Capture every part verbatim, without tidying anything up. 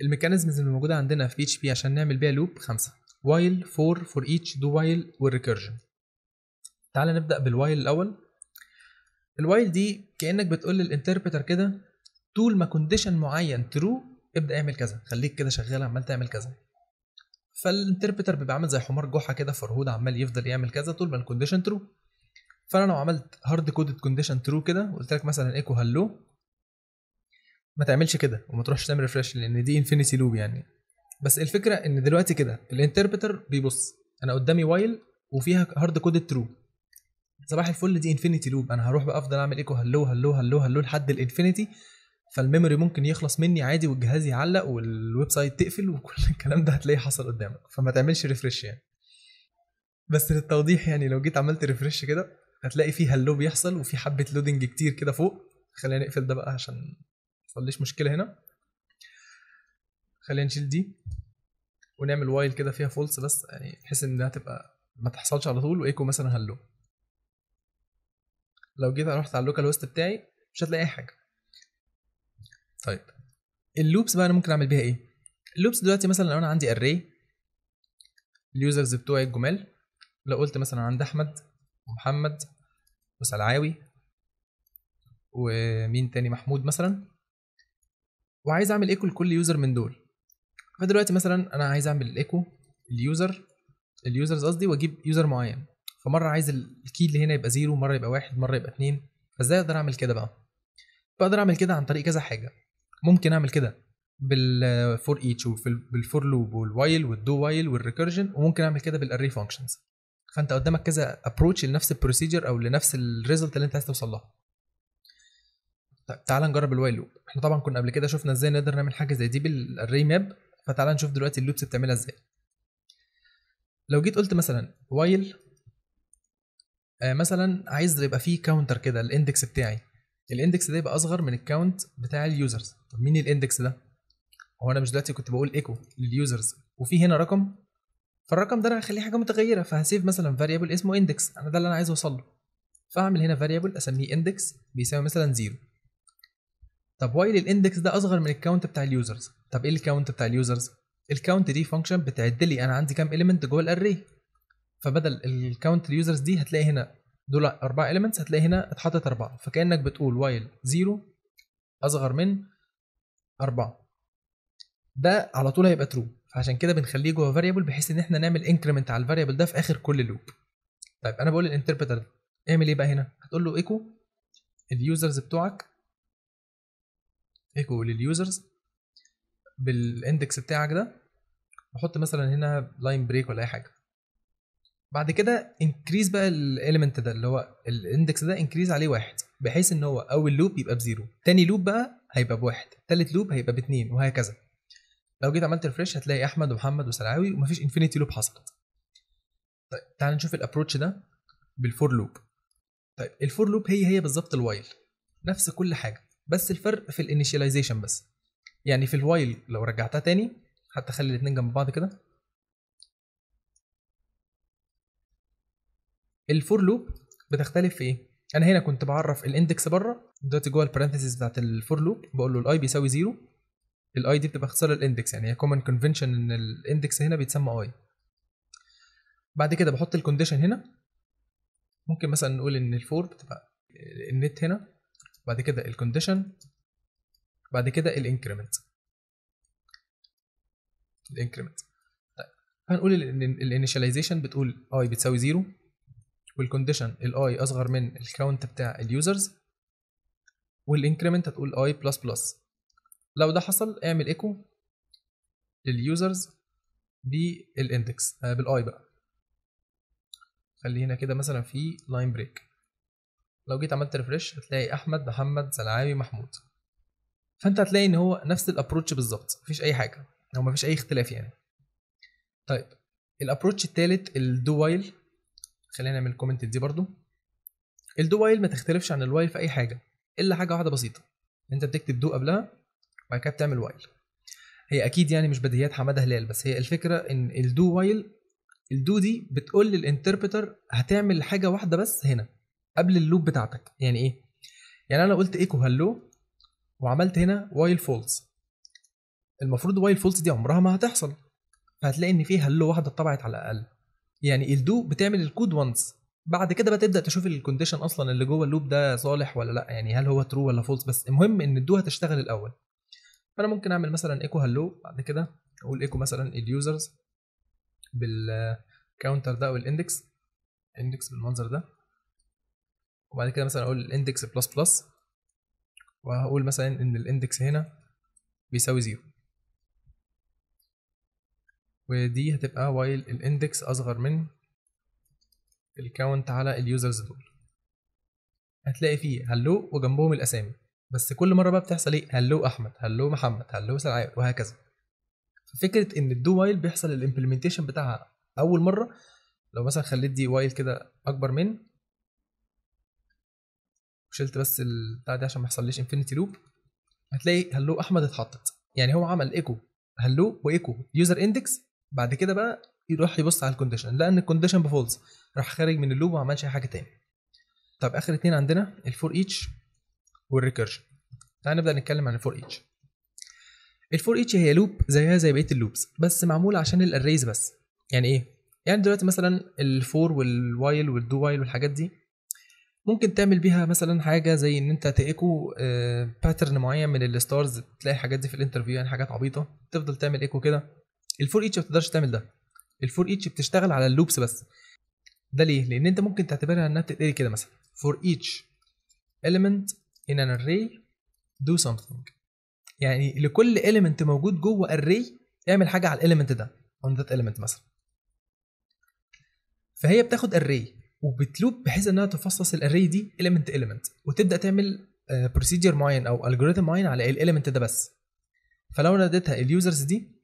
الميكانيزمز اللي موجوده عندنا في بي اتش بي عشان نعمل بيها لوب خمسة: while, for, for each, do while والrecursion. تعال نبدا بالوايل الاول. الوايل دي كانك بتقول للانتربريتر كده طول ما كونديشن معين ترو ابدا اعمل كذا، خليك كده شغال عمال تعمل كذا. فالانتربريتر بيبقى عامل زي حمار جحا كده فرهود عمال يفضل يعمل كذا طول ما الكونديشن ترو. فانا لو عملت هارد كودد كونديشن ترو كده وقلت لك مثلا ايكو هالو، ما تعملش كده وما تروحش تعمل ريفريش لان دي انفينيتي لوب يعني. بس الفكره ان دلوقتي كده الانتربريتر بيبص انا قدامي وايل وفيها هارد كودد ترو، صباح الفل دي انفينيتي لوب، انا هروح بقى افضل اعمل ايكو هالو هالو هالو هالو لحد الانفينيتي. فالميموري ممكن يخلص مني عادي والجهاز يعلق والويب سايت تقفل وكل الكلام ده هتلاقيه حصل قدامك، فما تعملش ريفريش يعني. بس للتوضيح يعني لو جيت عملت ريفريش كده هتلاقي فيه هالو بيحصل وفي حبه لودنج كتير كده فوق. خلينا نقفل ده بقى عشان ما يحصليش مشكله هنا. خلينا نشيل دي ونعمل وايل كده فيها فولس بس، يعني بحيث ان ده هتبقى ما تحصلش على طول، وايكو مثلا هالو. لو جيت رحت على اللوكال هوست بتاعي مش هتلاقي اي حاجه. طيب اللوبس بقى انا ممكن اعمل بيها ايه؟ اللوبس دلوقتي مثلا لو انا عندي اري اليوزرز بتوعي الجمال، لو قلت مثلا عند احمد ومحمد وسلعاوي ومين تاني محمود مثلا، وعايز اعمل ايكو لكل يوزر من دول. فدلوقتي مثلا انا عايز اعمل ايكو اليوزر اليوزرز قصدي، واجيب يوزر معين. فمره عايز الكي اللي هنا يبقى زيرو، مره يبقى واحد، مره يبقى اتنين. فازاي اقدر اعمل كده بقى؟ بقدر اعمل كده عن طريق كذا حاجه. ممكن اعمل كده بالفور ايتش وبالفور لوب والوايل والدو وايل والريكيرجن، وممكن اعمل كده بالاري فانكشنز. فانت قدامك كذا ابروتش لنفس البروسيجر او لنفس الريزلت اللي انت عايز توصل لها. طيب تعال نجرب الوايل لوب. احنا طبعا كنا قبل كده شفنا ازاي نقدر نعمل حاجه زي دي بالاري ماب، فتعال نشوف دلوقتي اللوبس بتعملها ازاي. لو جيت قلت مثلا وايل آه مثلا عايز يبقى فيه كاونتر كده، الاندكس بتاعي الاندكس ده يبقى اصغر من الكاونت بتاع اليوزرز. طب مين الاندكس ده؟ هو انا مش دلوقتي كنت بقول ايكو لليوزرز وفي هنا رقم، فالرقم ده انا هخليه حاجه متغيره، فهسيف مثلا فاريبل اسمه اندكس، انا ده اللي انا عايز اوصل له. فاعمل هنا فاريبل اسميه اندكس بيساوي مثلا زيرو. طب وايل الاندكس ده اصغر من الكاونت بتاع اليوزرز. طب ايه الكاونت بتاع اليوزرز؟ الكاونت دي فانكشن بتعد لي انا عندي كام اليمنت جوه الاري، فبدل الكاونت اليوزرز دي هتلاقي هنا دول أربعة إليمنتس، هتلاقي هنا اتحطت أربعة. فكأنك بتقول وايل زيرو أصغر من أربعة، ده على طول هيبقى ترو، فعشان كده بنخليه جوه فاريبل بحيث إن إحنا نعمل انكريمنت على الفاريبل ده في آخر كل لوب. طيب أنا بقول للانتربريتر اعمل إيه بقى هنا؟ هتقول له ايكو اليوزرز بتوعك، ايكو لليوزرز بالإندكس بتاعك ده، وحط مثلا هنا لاين بريك ولا أي حاجة. بعد كده انكريز بقى الاليمنت ده اللي هو الاندكس ده، انكريز عليه واحد بحيث ان هو اول لوب يبقى بزيرو، تاني لوب بقى هيبقى بواحد، تالت لوب هيبقى باتنين، وهكذا. لو جيت عملت ريفريش هتلاقي احمد ومحمد وسلعاوي ومفيش انفينيتي لوب حصلت. طيب تعال نشوف الابروتش ده بالفور لوب. طيب الفور لوب هي هي بالظبط الوايل، نفس كل حاجه، بس الفرق في الانيشياليزيشن بس. يعني في الوايل لو رجعتها تاني، حتى خلي الاثنين جنب بعض كده، الفور لوب بتختلف في ايه؟ انا هنا كنت بعرف الاندكس بره، دلوقتي جوه البارنثيسز بتاعت الفور لوب بقول له الاي بيساوي زيرو. الاي دي بتبقى اختصار الاندكس، يعني هي كومن كونفنشن ان الاندكس هنا بيتسمى اي. بعد كده بحط الكونديشن هنا، ممكن مثلا نقول ان الفور بتبقى النت هنا، بعد كده الكونديشن، بعد كده الانكريمنت الانكريمنت طيب هنقول الانيشاليزيشن بتقول اي بتساوي زيرو، والكونديشن الاي اصغر من الكاونت بتاع اليوزرز، والانكريمنت هتقول اي بلس بلس. لو ده حصل اعمل ايكو لليوزرز بالاندكس آه بالاي بقى، خلي هنا كده مثلا في لاين بريك. لو جيت عملت ريفريش هتلاقي احمد محمد سلعاوي محمود، فانت هتلاقي ان هو نفس الابروتش بالظبط، مفيش اي حاجه او مفيش اي اختلاف يعني. طيب الابروتش الثالث الدو وايل، خلينا نعمل كومنت دي برضو. الدو وايل ما تختلفش عن الوايل في اي حاجه الا حاجه واحده بسيطه، انت بتكتب دو قبلها وبعد كده بتعمل وايل. هي اكيد يعني مش بديهيات حماده هلال، بس هي الفكره ان الدو وايل الدو دي بتقول للانتربريتر هتعمل حاجه واحده بس هنا قبل اللوب بتاعتك. يعني ايه؟ يعني انا قلت ايكو هالو وعملت هنا وايل فولس، المفروض وايل فولس دي عمرها ما هتحصل، فهتلاقي ان فيها هلو واحده اتطبعت على الاقل. يعني الدو بتعمل الكود وانس، بعد كده بقى تبدا تشوف الكونديشن اصلا اللي جوه اللوب ده صالح ولا لا، يعني هل هو ترو ولا فولس، بس المهم ان الدو هتشتغل الاول. فانا ممكن اعمل مثلا ايكو هلو، بعد كده اقول ايكو مثلا اليوزرز بالكاونتر ده او الاندكس، الاندكس بالمنظر ده، وبعد كده مثلا اقول الاندكس بلس بلس، وهقول مثلا ان الاندكس هنا بيساوي زيرو، ودي هتبقى وايل الاندكس اصغر من الكاونت على اليوزرز دول. هتلاقي فيه هلو وجنبهم الاسامي، بس كل مره بقى بتحصل ايه، هلو احمد، هلو محمد، هلو سعاد، وهكذا. ففكره ان الدو وايل بيحصل الامبلمنتيشن بتاعها اول مره. لو مثلا خليت دي وايل كده اكبر من، وشلت بس البتاع دي عشان ما يحصليش انفينيتي لوب، هتلاقي هلو احمد اتحطت. يعني هو عمل ايكو هلو وايكو يوزر اندكس، بعد كده بقى يروح يبص على الكونديشن، لان الكونديشن بفولس، راح خارج من اللوب وما عملش اي حاجه تاني. طب اخر اتنين عندنا الفور ايتش والريكيرجن. تعال نبدا نتكلم عن الفور ايتش. الفور ايتش هي لوب زيها زي بقيه اللوبس، بس معموله عشان الاريز بس. يعني ايه؟ يعني دلوقتي مثلا الفور والوايل والدو وايل والحاجات دي ممكن تعمل بيها مثلا حاجه زي ان انت تايكو آه باترن معين من الستارز، تلاقي الحاجات دي في الانترفيو، يعني حاجات عبيطه تفضل تعمل ايكو كده. الفور ايتش ما بتقدرش تعمل ده، الفور ايتش بتشتغل على اللوبس بس. ده ليه؟ لان انت ممكن تعتبرها انها بتتقري كده مثلا for each element in an array do something، يعني لكل element موجود جوه array اعمل حاجه على element ده on that element مثلا. فهي بتاخد array وبتلوب بحيث انها تفصص الarray دي element element، وتبدا تعمل procedure معين او algorithm معين على element ده بس. فلو ناديتها اليوزرز دي،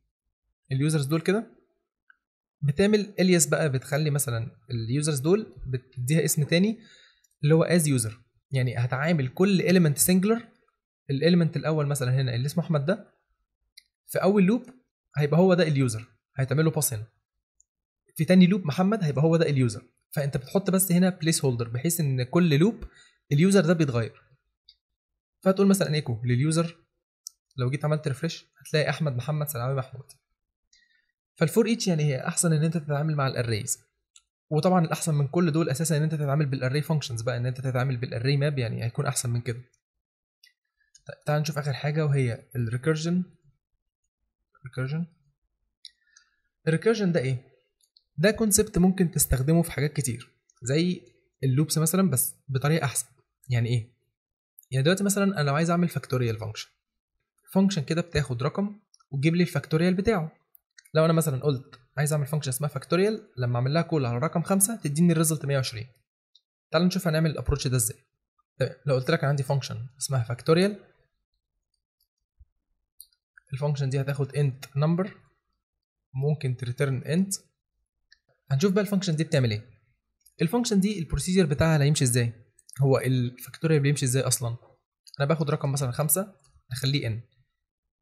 اليوزرز دول كده بتعمل الياس بقى، بتخلي مثلا اليوزرز دول بتديها اسم تاني اللي هو از يوزر، يعني هتعامل كل element singular. الاليمنت الاول مثلا هنا اللي اسمه احمد ده في اول لوب هيبقى هو ده اليوزر، هيتعمل له باس هنا. في تاني لوب محمد هيبقى هو ده اليوزر، فانت بتحط بس هنا بليس هولدر بحيث ان كل لوب اليوزر ده بيتغير. فتقول مثلا ايكو لليوزر، لو جيت عملت ريفريش هتلاقي احمد محمد سلامي محمود. فالفور ايتش يعني هي احسن ان انت تتعامل مع الاريز، وطبعا الاحسن من كل دول اساسا ان انت تتعامل بالاري فانكشنز بقى، ان انت تتعامل بالاري ماب، يعني هيكون احسن من كده. تعال نشوف اخر حاجه وهي الريكيرجن. الريكيرجن الريكيرجن ده ايه؟ ده كونسبت ممكن تستخدمه في حاجات كتير زي اللوبس مثلا، بس بطريقه احسن. يعني ايه؟ يعني دلوقتي مثلا انا لو عايز اعمل فاكتوريال فانكشن، فانكشن كده بتاخد رقم وتجيب لي الفاكتوريال بتاعه. لو انا مثلا قلت عايز اعمل فانكشن اسمها فاكتوريال، لما اعمل لها كول على رقم خمسة تديني الريزلت مية وعشرين. تعال نشوف هنعمل الابروتش ده ازاي. طيب لو قلت لك انا عندي فانكشن اسمها فاكتوريال، الفانكشن دي هتاخد انت نمبر ممكن تريترن انت. هنشوف بقى الفانكشن دي بتعمل ايه. الفانكشن دي البروسيجر بتاعها هيمشي ازاي، هو الفاكتوريال بيمشي ازاي اصلا. انا باخد رقم مثلا خمسة اخليه ان،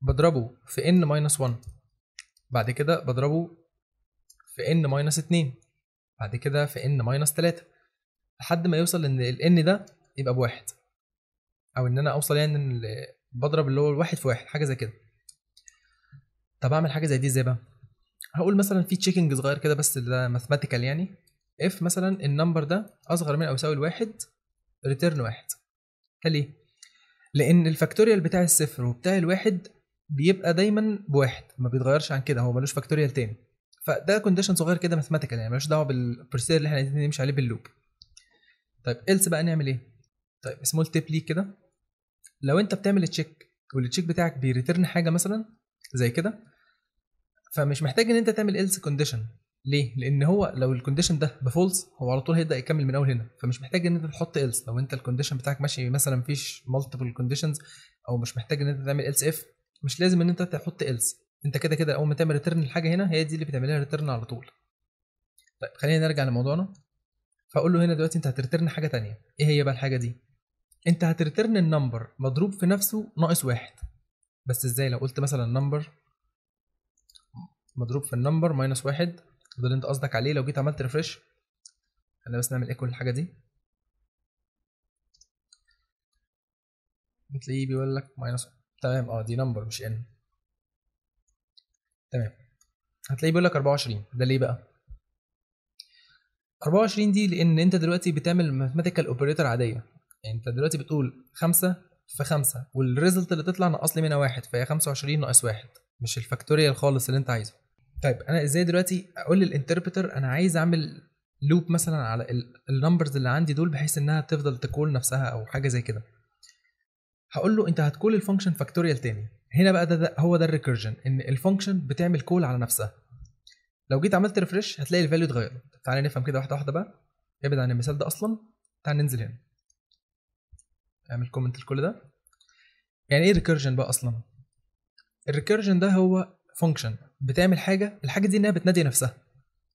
بضربه في ان ماينس واحد، بعد كده بضربه في ان ماينس اتنين، بعد كده في ان ماينس تلاتة، لحد ما يوصل ان ال ان ده يبقى بواحد، او ان انا اوصل يعني ان بضرب اللي هو الواحد في واحد، حاجه زي كده. طب اعمل حاجه زي دي ازاي بقى؟ هقول مثلا في تشيكنج صغير كده بس ده ماثماتيكال، يعني اف مثلا النمبر ده اصغر من او يساوي الواحد ريتيرن واحد. ده ليه؟ لان الفاكتوريال بتاع الصفر وبتاع الواحد بيبقى دايما بواحد، ما بيتغيرش عن كده، هو ملوش فاكتوريال تاني. فده كونديشن صغير كده ماثماتيكال، يعني ملوش دعوه بالبروسيجر اللي احنا عايزين نمشي عليه باللوب. طيب إلس بقى نعمل ايه؟ طيب سمول تيب ليك كده، لو انت بتعمل تشيك والتشيك بتاعك بيريترن حاجه مثلا زي كده، فمش محتاج ان انت تعمل إلس كونديشن. ليه؟ لان هو لو الكونديشن ده بفولس هو على طول هيبدا يكمل من اول هنا، فمش محتاج ان انت تحط إلس. لو انت الكونديشن بتاعك ماشي مثلا مفيش مالتيبل كونديشنز، او مش محتاج ان انت تعمل إلس اف، مش لازم ان انت تحط إلس. انت كده كده اول ما تعمل ريترن الحاجه هنا هي دي اللي بتعملها ريترن على طول. طيب خلينا نرجع لموضوعنا. فاقول له هنا دلوقتي انت هتريترن حاجه ثانيه، ايه هي بقى الحاجه دي؟ انت هتريترن النمبر مضروب في نفسه ناقص واحد. بس ازاي؟ لو قلت مثلا نمبر مضروب في النمبر ماينس واحد، ده اللي انت قصدك عليه. لو جيت عملت ريفريش، خلينا بس نعمل ايكو للحاجه دي، بتلاقيه بيقول لك ماينس، تمام. اه دي نمبر مش ان. تمام. هتلاقيه بيقول لك أربعة وعشرين. ده ليه بقى؟ أربعة وعشرين دي لأن أنت دلوقتي بتعمل ماثماتيكال أوبريتور عادية، يعني أنت دلوقتي بتقول خمسة في خمسة والريزلت اللي تطلع ناقص لي منها واحد، فهي خمسة وعشرين ناقص واحد، مش الفاكتوريال خالص اللي أنت عايزه. طيب أنا إزاي دلوقتي أقول للإنتربريتر أنا عايز أعمل لوب مثلا على النمبرز اللي عندي دول بحيث إنها تفضل تكول نفسها أو حاجة زي كده؟ هقول له أنت هتكول الفانكشن فاكتوريال تاني. هنا بقى ده, ده هو ده الريكيرجن، إن الفانكشن بتعمل كول على نفسها. لو جيت عملت ريفرش هتلاقي الفاليو اتغيرت. تعالى نفهم كده واحده واحده بقى، ابعد عن المثال ده اصلا. تعالى ننزل هنا، اعمل كومنت لكل ده. يعني ايه ريكيرجن بقى اصلا؟ الريكيرجن ده هو فانكشن بتعمل حاجه، الحاجه دي انها بتنادي نفسها.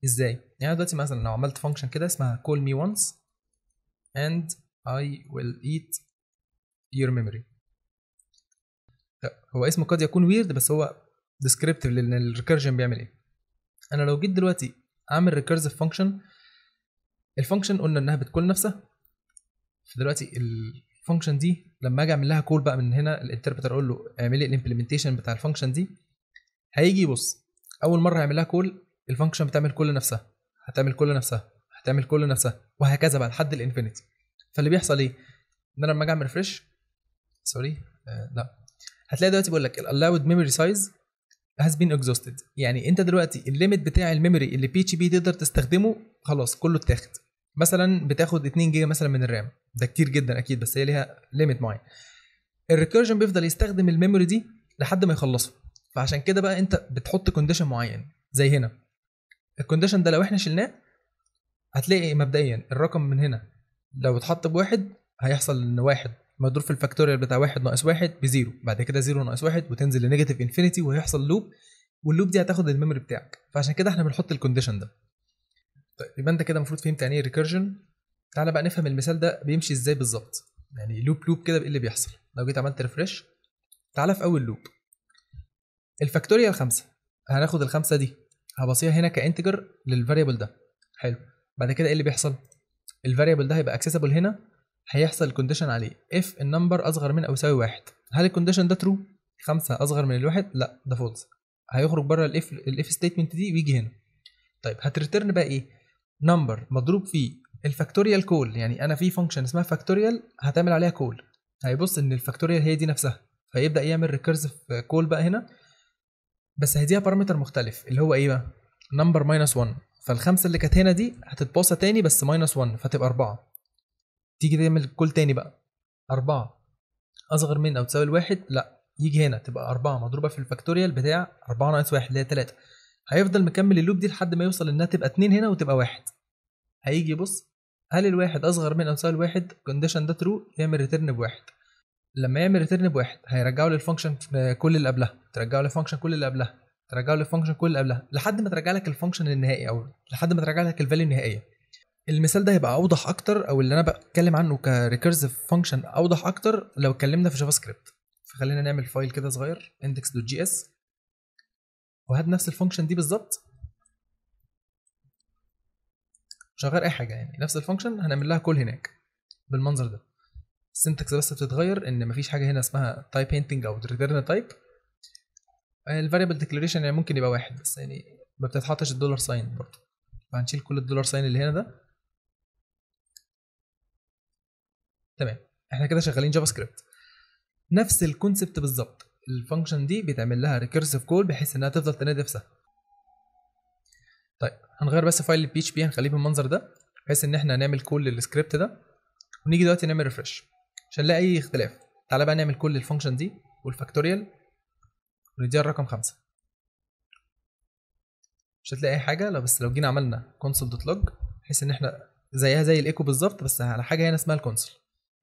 ازاي يعني؟ دلوقتي مثلا لو عملت فانكشن كده اسمها call me once and I will eat your memory. هو اسمه قد يكون ويرد بس هو descriptive لان الريكيرجن بيعمل ايه. انا لو جيت دلوقتي اعمل ريكيرسيف فانكشن، الفانكشن قلنا انها بتكول نفسها، فدلوقتي الفانكشن دي لما اجي اعمل لها كول بقى من هنا، الانتربريتر اقول له اعمل لي الامبلمنتيشن بتاع الفانكشن دي، هيجي يبص اول مره هيعمل لها كول، الفانكشن بتعمل كول لنفسها، هتعمل كول لنفسها، هتعمل كول لنفسها، وهكذا بقى لحد الانفينيتي. فاللي بيحصل ايه؟ ان انا لما اجي اعمل ريفرش سوري آه لا هتلاقي دلوقتي بيقول لك allowed memory size has been exhausted. يعني انت دلوقتي الليميت بتاع الميموري اللي بي اتش بي تقدر تستخدمه خلاص كله اتاخد. مثلا بتاخد اتنين جيجا مثلا من الرام، ده كتير جدا اكيد، بس هي ليها ليميت معين. الريكيرجن بيفضل يستخدم الميموري دي لحد ما يخلصه. فعشان كده بقى انت بتحط كونديشن معين زي هنا. الكونديشن ده لو احنا شلناه هتلاقي مبدئيا الرقم من هنا لو اتحط بواحد هيحصل ان واحد مضروب في الفاكتوريال بتاع واحد ناقص واحد بزيرو، بعد كده زيرو ناقص واحد وتنزل لنيجاتيف انفينيتي وهيحصل لوب، واللوب دي هتاخد الميموري بتاعك. فعشان كده احنا بنحط الكونديشن ده. طيب يبقى انت كده المفروض فهمت يعني ايه ريكيرجن. تعالى بقى نفهم المثال ده بيمشي ازاي بالظبط، يعني لوب لوب كده ايه اللي بيحصل. لو جيت عملت ريفرش، تعالى في اول لوب الفاكتوريال خمسة، هناخد الخمسة دي هبصيها هنا كانتجر للفاريبل ده، حلو. بعد كده ايه اللي بيحصل؟ الفاريبل ده هيبقى اكسسبل هنا، هيحصل كونديشن عليه اف النمبر اصغر من او يساوي واحد. هل الكونديشن ده ترو؟ خمسة اصغر من الواحد؟ لا، ده فولس. هيخرج بره الاف الاف ستيتمنت دي ويجي هنا. طيب هتريترن بقى ايه؟ نمبر مضروب فيه الفاكتوريال كول، يعني انا في فانكشن اسمها فاكتوريال هتعمل عليها كول، هيبص ان الفاكتوريال هي دي نفسها، فيبدا يعمل ريكيرسيف كول بقى هنا، بس هيديها بارامتر مختلف اللي هو ايه بقى؟ نمبر ماينس واحد. فالخمسة اللي كانت هنا دي هتتباصى تاني بس ماينس واحد، فتبقى أربعة. تيجي تعمل كل تاني بقى، أربعة أصغر من أو تساوي الواحد، لأ، يجي هنا تبقى أربعة مضروبة في الفاكتوريال بتاع أربعة ناقص واحد اللي هي تلاتة. هيفضل مكمل اللوب دي لحد ما يوصل إنها تبقى اتنين هنا وتبقى واحد. هيجي يبص هل الواحد أصغر من أو تساوي الواحد، الكونديشن ده ترو، يعمل ريترن بواحد. لما يعمل ريترن بواحد هيرجعه للفانكشن كل اللي قبلها، ترجعه للفانكشن كل اللي قبلها، ترجعه للفانكشن كل اللي قبلها، لحد ما ترجع لك الفانكشن النهائي أو لحد ما ترجع لك الفاليو النهائية. المثال ده هيبقى اوضح اكتر، او اللي انا بتكلم عنه كريكيرسيف فانكشن اوضح اكتر لو اتكلمنا في جافا سكريبت. فخلينا نعمل فايل كده صغير index.js وهات نفس الفانكشن دي بالظبط، مش هغير اي حاجه، يعني نفس الفانكشن هنعمل لها كل هناك بالمنظر ده. السنتكس بس بتتغير، ان مفيش حاجه هنا اسمها type hinting او return type. الفاريبل ديكلاريشن يعني ممكن يبقى واحد بس، يعني ما بتتحطش الدولار ساين برضه، فهنشيل كل الدولار ساين اللي هنا ده. تمام، احنا كده شغالين جافا سكريبت نفس الكونسبت بالظبط. الفانكشن دي بيتعمل لها ريكيرسيف كول بحيث انها تفضل تنادي نفسها. طيب هنغير بس فايل البي اتش بي، هنخليه بالمنظر ده بحيث ان احنا هنعمل كول للسكريبت ده، ونيجي دلوقتي نعمل ريفرش عشان نلاقي اي اختلاف. تعالى بقى نعمل كول للفانكشن دي والفاكتوريال ونديها الرقم خمسة، مش هتلاقي اي حاجه. لو بس لو جينا عملنا console.log بحيث ان احنا زيها زي الايكو بالظبط بس على حاجه هنا اسمها الكونسول،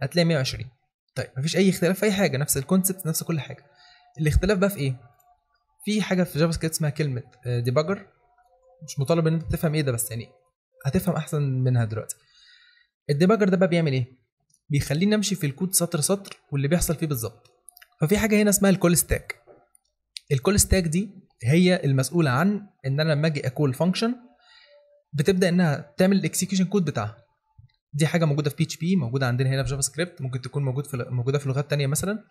هتلاقي مية وعشرين. طيب مفيش اي اختلاف في اي حاجه، نفس الكونسبت نفس كل حاجه. الاختلاف بقى في ايه؟ في حاجه في جافا سكريبت اسمها كلمه ديباجر، مش مطالب ان انت تفهم ايه ده بس يعني هتفهم احسن منها دلوقتي. الديباجر ده بقى بيعمل ايه؟ بيخليني امشي في الكود سطر سطر واللي بيحصل فيه بالظبط. ففي حاجه هنا اسمها الكول ستاك. الكول ستاك دي هي المسؤوله عن ان انا لما اجي اكول فانكشن بتبدا انها تعمل الاكسكيوشن كود بتاعها. دي حاجه موجوده في بي اتش بي، موجوده عندنا هنا في جافا سكريبت، ممكن تكون موجود في موجوده في لغات تانية مثلا.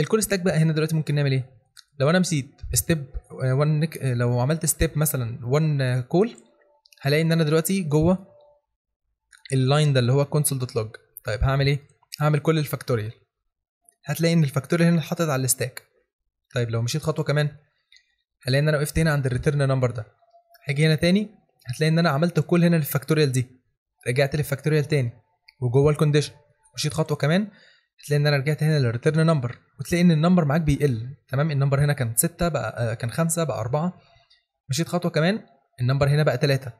الكول ستاك بقى هنا دلوقتي ممكن نعمل ايه؟ لو انا مسيت ستيب واحد، لو عملت ستيب مثلا واحد كول، هلاقي ان انا دلوقتي جوه اللاين ده اللي هو console.log. طيب هعمل ايه؟ هعمل كل الفاكتوريال، هتلاقي ان الفاكتوريال هنا اتحطت على الستاك. طيب لو مشيت خطوه كمان هلاقي ان انا وقفت هنا عند الريتيرن نمبر ده، هاجي هنا تاني هتلاقي ان انا عملت كل هنا للفاكتوريال دي، رجعت للفاكتوريال تاني وجوه الكونديشن. مشيت خطوه كمان هتلاقي ان انا رجعت هنا للريتيرن نمبر، وتلاقي ان النمبر معاك بيقل. تمام، النمبر هنا كان ستة بقى، كان خمسة بقى أربعة. مشيت خطوه كمان النمبر هنا بقى ثلاثة.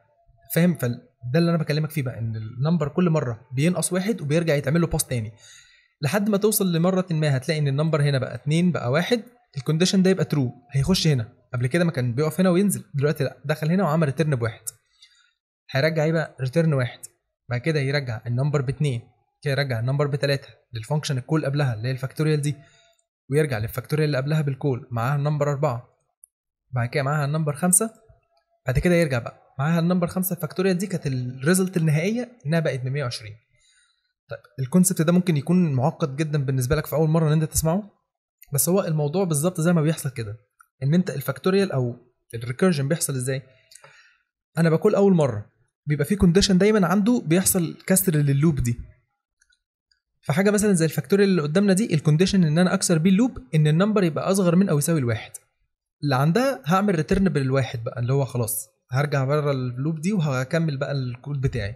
فاهم؟ فده اللي انا بكلمك فيه بقى، ان النمبر كل مره بينقص واحد وبيرجع يتعمل له باس تاني لحد ما توصل لمره ما هتلاقي ان النمبر هنا بقى اتنين بقى واحد، الكونديشن ده يبقى ترو، هيخش هنا. قبل كده ما كان بيقف هنا وينزل، دلوقتي لا، دخل هنا وعمل ريتيرن بواحد، هيرجع ايه بقى؟ ريتيرن واحد. بعد كده يرجع النمبر باتنين، كده يرجع النمبر بتلاته للفانكشن الكول قبلها اللي هي الفاكتوريال دي، ويرجع للفاكتوريال اللي قبلها بالكول معاها النمبر اربعه، بعد كده معاها النمبر خمسه، بعد كده يرجع بقى معاها النمبر خمسة. الفاكتوريال دي كانت الريزلت النهائيه انها بقت من مية وعشرين. طيب الكونسبت ده ممكن يكون معقد جدا بالنسبه لك في اول مره ان انت تسمعه، بس هو الموضوع بالظبط زي ما بيحصل كده، ان انت الفاكتوريال او الريكيرجن بيحصل ازاي. انا بقول اول مره بيبقى في كونديشن دايما عنده بيحصل كسر لللوب دي، فحاجه مثلا زي الفاكتوريال اللي قدامنا دي، الكونديشن ان انا اكسر بيه اللوب ان النمبر يبقى اصغر من او يساوي الواحد. اللي عندها هعمل ريتيرن بالواحد بقى، اللي هو خلاص هرجع بره اللوب دي وهكمل بقى الكود بتاعي.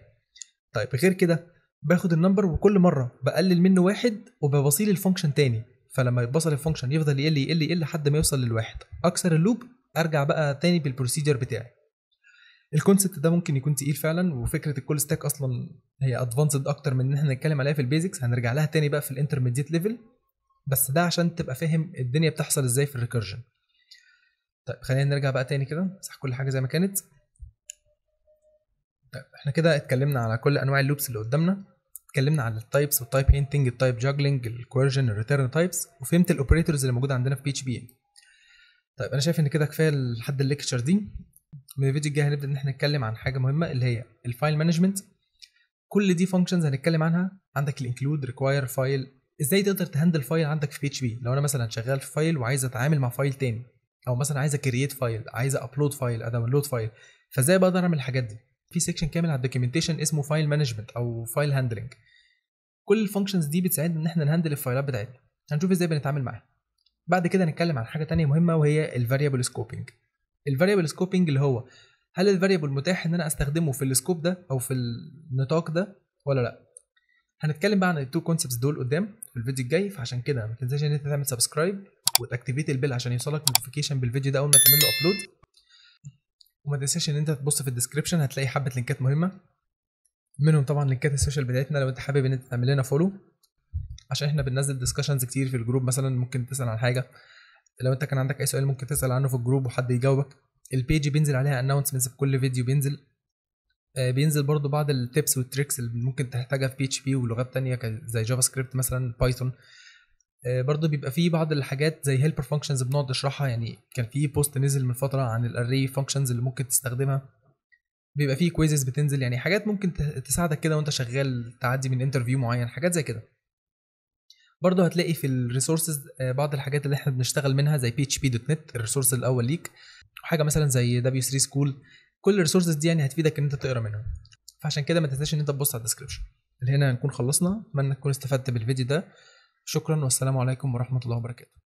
طيب غير كده باخد النمبر وكل مره بقلل منه واحد وببصيل الفانكشن تاني، فلما يتبصل الفانكشن يفضل يقل يقل يقل لحد ما يوصل للواحد. اكسر اللوب، ارجع بقى تاني بالبروسيجر بتاعي. الكونسبت ده ممكن يكون تقيل فعلا، وفكره الكول ستاك اصلا هي ادفانسد اكتر من ان احنا نتكلم عليها في البيزكس، هنرجع لها تاني بقى في الانترميديت ليفل، بس ده عشان تبقى فاهم الدنيا بتحصل ازاي في الريكيرجن. طيب خلينا نرجع بقى تاني كده، امسح كل حاجه زي ما كانت. طيب احنا كده اتكلمنا على كل انواع اللوبس اللي قدامنا، اتكلمنا على التايبس والتايب هينتنج، التايب جاجلنج، الكويرجن، الريتيرن تايبس، وفهمت الاوبريتورز اللي موجوده عندنا في بي اتش بي. طيب انا شايف ان كده كفايه لحد الليكتشر دي. من الفيديو الجاي هنبدا ان احنا نتكلم عن حاجه مهمه اللي هي الفايل مانجمنت. كل دي فانكشنز هنتكلم عنها، عندك الانكلود، ريكواير، فايل، ازاي تقدر تهندل فايل عندك في بي اتش بي. لو انا مثلا شغال في فايل وعايز اتعامل مع فايل تاني، او مثلا عايز اكرييت فايل، عايز ابلود فايل، اداونلود فايل، فازاي بقدر اعمل الحاجات دي؟ في سيكشن كامل على الدوكيومنتيشن اسمه فايل مانجمنت او فايل هاندلنج. كل الفانكشنز دي بتساعدنا ان احنا نهندل الفايلات بتاعتنا، هنشوف ازاي بنتعامل معاها. بعد كده هنتكلم عن حاجه ثانيه مهمه وهي الفاريبل سكوبنج. الفاريبل سكوبنج اللي هو هل الفاريبل متاح ان انا استخدمه في السكوب ده او في النطاق ده ولا لا. هنتكلم بقى عن التو كونسبتس دول قدام في الفيديو الجاي، فعشان كده ما تنساش ان انت تعمل سبسكرايب وتاكتيفيت البيل عشان يوصلك نوتيفيكيشن بالفيديو ده اول ما تعمل له ابلود، وما تنساش ان انت تبص في الديسكربشن هتلاقي حبه لينكات مهمه، منهم طبعا لينكات السوشيال بتاعتنا لو انت حابب ان انت تعمل لنا فولو، عشان احنا بننزل ديسكشنز كتير في الجروب. مثلا ممكن تسال عن حاجه، لو انت كان عندك اي سؤال ممكن تسال عنه في الجروب وحد يجاوبك. البيج بينزل عليها اناونسمنتس في كل فيديو، بينزل بينزل برضو بعض التيبس والتريكس اللي ممكن تحتاجها في بي اتش بي ولغات تانية زي جافا سكريبت مثلا، بايثون. برضو بيبقى فيه بعض الحاجات زي هيلبر فانكشنز بنقعد نشرحها، يعني كان فيه بوست نزل من فتره عن الاري فانكشنز اللي ممكن تستخدمها. بيبقى فيه كويزز بتنزل، يعني حاجات ممكن تساعدك كده وانت شغال تعدي من انترفيو معين، حاجات زي كده. برضو هتلاقي في الريسورسز بعض الحاجات اللي احنا بنشتغل منها زي بي اتش بي دوت نت الريسورس الاول ليك، وحاجه مثلا زي دبليو ثري سكول. كل الريسورسز دي يعني هتفيدك ان انت تقرا منها، فعشان كده ما تنساش ان انت تبص على الديسكربشن. هنا هنكون خلصنا، اتمنى تكون استفدت بالفيديو ده. شكرا والسلام عليكم ورحمة الله وبركاته.